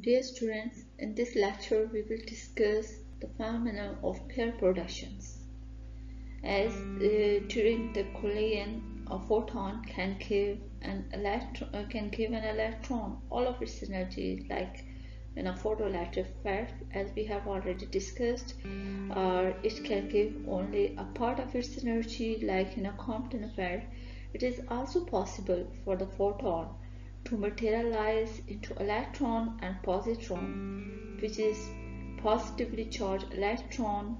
Dear students, in this lecture we will discuss the phenomena of pair productions. As during the collision, a photon can give an electron, all of its energy, like in a photoelectric effect, as we have already discussed, or it can give only a part of its energy, like in a Compton effect. It is also possible for the photon to materialize into electron and positron, which is positively charged electron.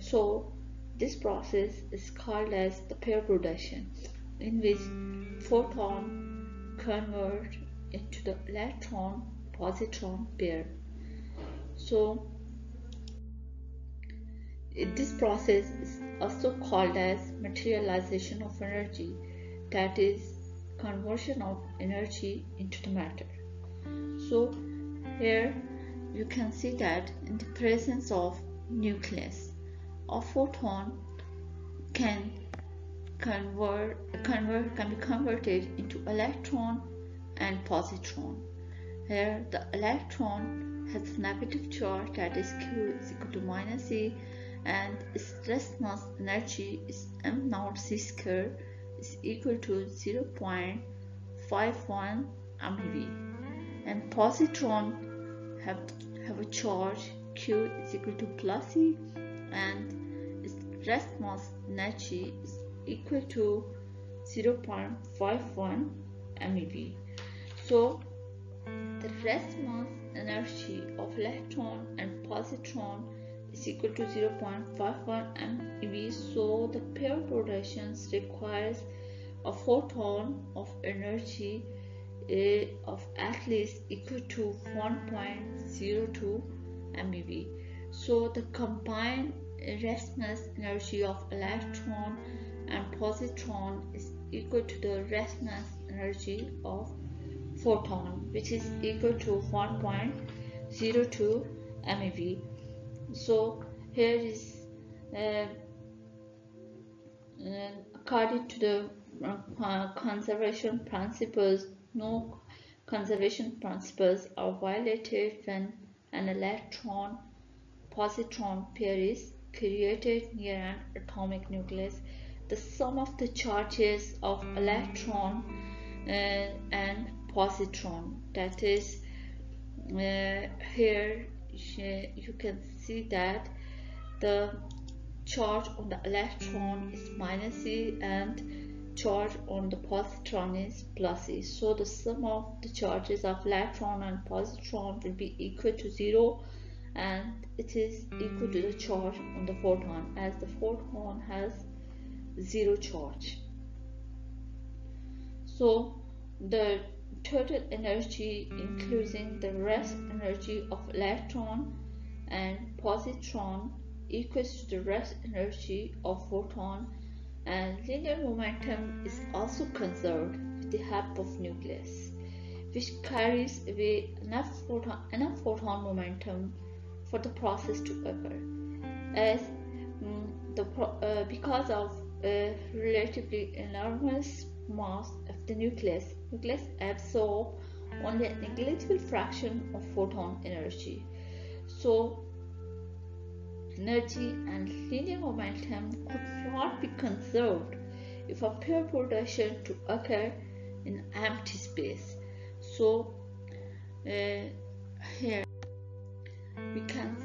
So this process is called as the pair production, in which photon convert into the electron positron pair. So this process is also called as materialization of energy, that is conversion of energy into the matter. So here you can see that in the presence of nucleus, a photon can be converted into electron and positron. Here the electron has negative charge, that is Q is equal to minus E, and its resonance energy is m0c² is equal to 0.51 MeV, and positron have a charge Q is equal to plus E, and its resonance energy is equal to 0.51 MeV. So the resonance energy of electron and positron is equal to 0.51 MeV. So the pair productions requires a photon of energy of at least equal to 1.02 MeV. So the combined resonance energy of electron and positron is equal to the resonance energy of photon, which is equal to 1.02 MeV. So here is according to the conservation principles, no conservation principles are violated when an electron positron pair is created near an atomic nucleus. The sum of the charges of electron and positron, that is here you can see that the charge on the electron is minus E and charge on the positron is plus E. So the sum of the charges of electron and positron will be equal to 0, and it is equal to the charge on the photon, as the photon has 0 charge. So the total energy, including the rest energy of electron and positron, equals to the rest energy of photon, and linear momentum is also conserved with the help of nucleus, which carries away enough photon momentum for the process to occur. As because of relatively enormous mass of the nucleus, absorb only a negligible fraction of photon energy. So energy and linear momentum could not be conserved if a pair production to occur in empty space. So here we can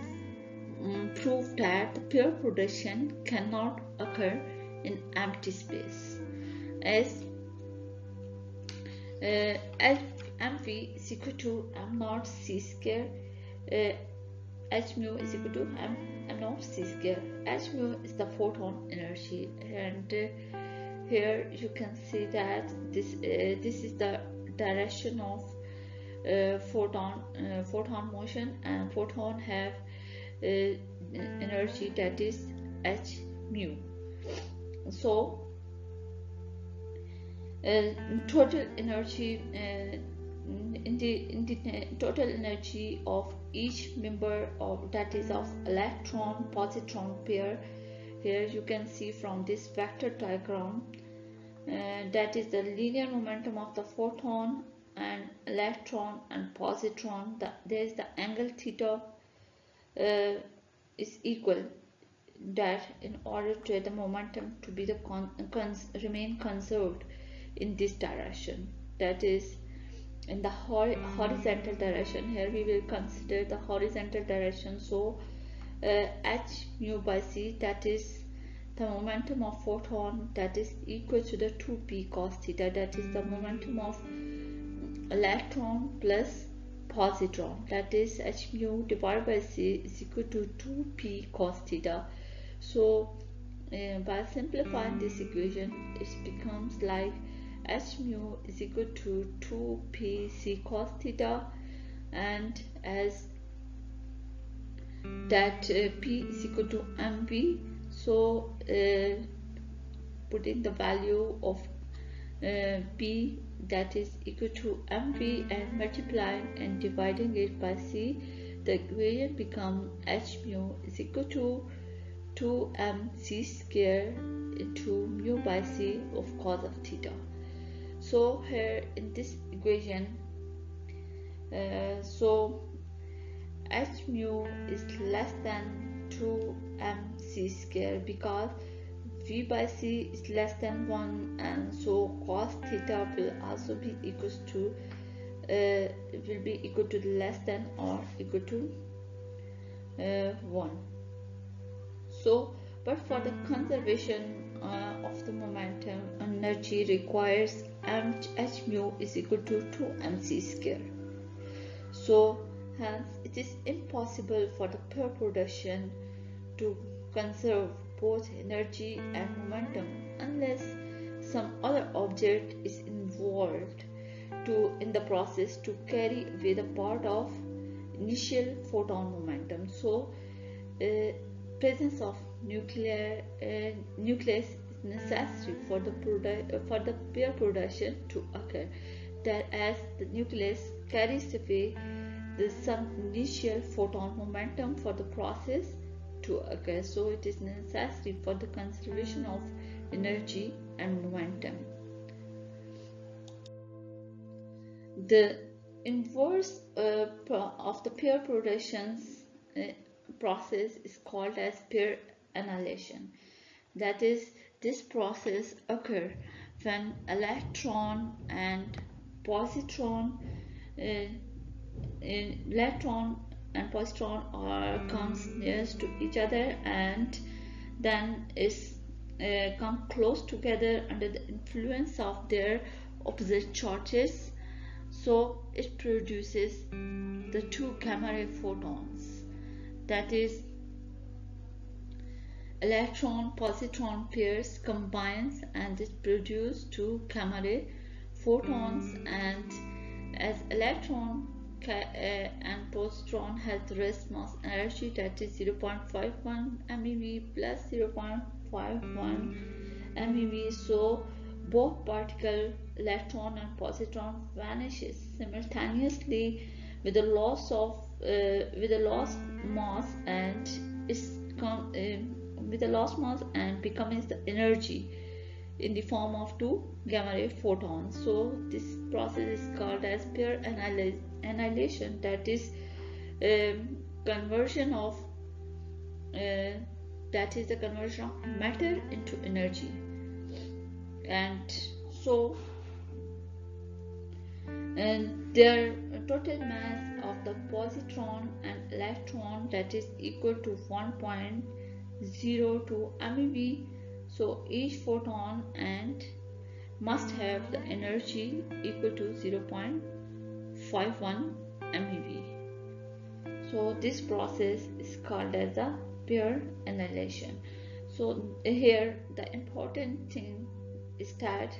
prove that the pair production cannot occur in empty space, as mv is equal to m0c², h mu is equal to m0c². H mu is the photon energy, and here you can see that this is the direction of photon motion, and photon have energy, that is h mu. So total energy total energy of each member of, that is, of electron positron pair, here you can see from this vector diagram, that is the linear momentum of the photon and electron and positron, there is the angle theta is equal, that in order to the momentum to be the remain conserved in this direction, that is in the horizontal direction. Here we will consider the horizontal direction. So h mu by c, that is the momentum of photon, that is equal to the 2p cos theta, that is the momentum of electron plus positron, that is h mu divided by c is equal to 2p cos theta. So by simplifying this equation, it becomes like h mu is equal to 2p c cos theta, and as that p is equal to mv. So putting the value of p, that is equal to mv, and multiplying and dividing it by c, the equation becomes h mu is equal to 2mc square into mu by c of cos of theta. So here in this equation, so h mu is less than 2mc square, because v by c is less than 1, and so cos theta will also be equals to less than or equal to 1. So but for the conservation of the momentum, energy requires h mu is equal to 2mc square. So hence it is impossible for the pair production to conserve both energy and momentum unless some other object is involved in the process to carry away the part of initial photon momentum. So presence of nucleus is necessary for the pair production to occur, that as the nucleus carries away some initial photon momentum for the process to occur. So it is necessary for the conservation of energy and momentum. The inverse of the pair production process is called as pair annihilation. That is, this process occurs when electron and positron comes nearest to each other, and then is come close together under the influence of their opposite charges. So it produces the two gamma ray photons, that is electron positron pairs combines and it produces two gamma ray photons. And as electron and positron has the resonance energy, that is 0.51 MeV plus 0.51 MeV. So both particle, electron and positron, vanishes simultaneously with the loss of mass, and becomes the energy in the form of two gamma ray photons. So this process is called as pair annihilation, that is the conversion of matter into energy. And so their total mass of the positron and electron, that is equal to 1.02 MeV. So each photon and must have the energy equal to 0.51 MeV. So this process is called as the pair annihilation. So here the important thing is that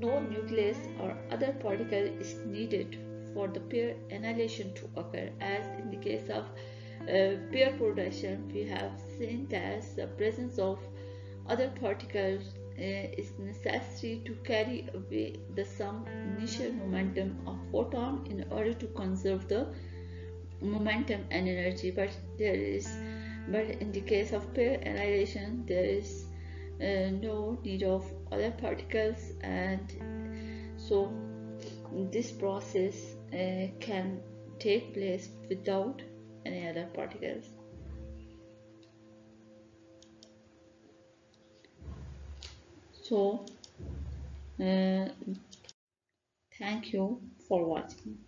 no nucleus or other particle is needed for the pair annihilation to occur. As in the case of pair production, we have seen that the presence of other particles is necessary to carry away the some initial momentum of photon in order to conserve the momentum and energy. But in the case of pair annihilation, there is no need of other particles, and so this process can take place without any other particles. So thank you for watching.